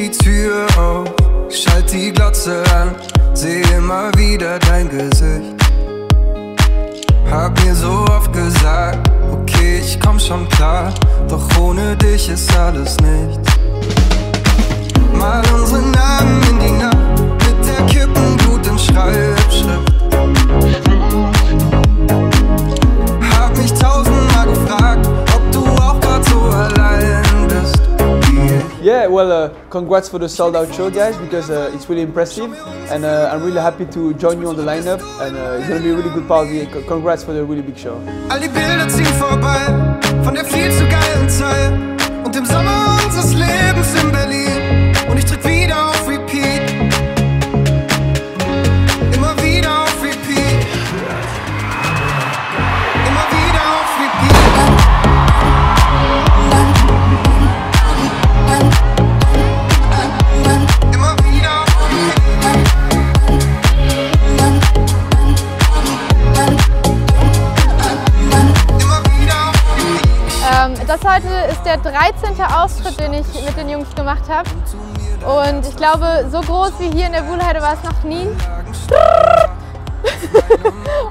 die Tür auf, schalt die Glotze an, seh immer wieder dein Gesicht. Hab mir so oft gesagt, okay, ich komm schon klar, doch ohne dich ist alles nichts. Mal unsere Namen in die Nacht, mit der Kippenglut in Schreibschrift. Hab mich tausendmal gefragt, ob du auch grad so allein bist. Yeah, well, congrats for the sold-out show, guys, because it's really impressive, and I'm really happy to join you on the lineup, and it's gonna be a really good party. Congrats for the really big show. All die Bilder ziehen vorbei, von der viel zu geilen Zeit und dem Sommer unseres Lebens in Berlin. Und ich drück wieder auf Repeat, immer wieder auf Repeat, immer wieder auf Repeat, immer wieder auf Repeat, immer wieder auf Repeat. Das heute ist der 13. Auftritt, den ich mit den Jungs gemacht habe. Und ich glaube, so groß wie hier in der Wohlheide war es noch nie.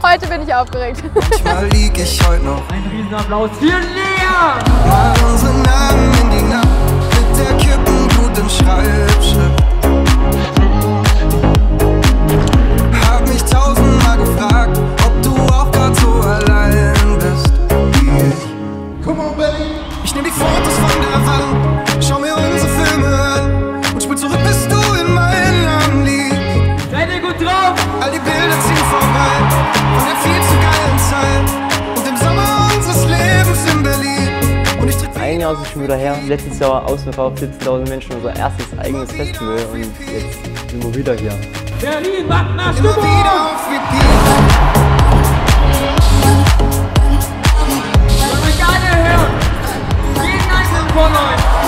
Heute bin ich aufgeregt. Manchmal lieg ich heute noch. Ein Riesenapplaus für Lea! Mal unsere Namen in die Nacht, mit der Kippenglut in Schreibschrift. Hab mich tausendmal gefragt, ob du auch grad so allein bist. Come on, Berlin! Ich nehm die Fotos von der Wand, schau mir unsere Filme an. Zurück bist du in meinen Namen liegst. Seid ihr gut drauf? All die Bilder ziehen vorbei, von der viel zu geilen Zeit und dem Sommer unseres Lebens in Berlin. Und ich tritt ein Jahr ist schon wieder her. Letztes Jahr ausverkauft, 70.000 Menschen, unser erstes eigenes Festival, und jetzt sind wir wieder hier. Berlin macht nach Stimmung! Immer wieder auf Repeat. Ich will mich alle hören. Jeden Einzelnen von euch.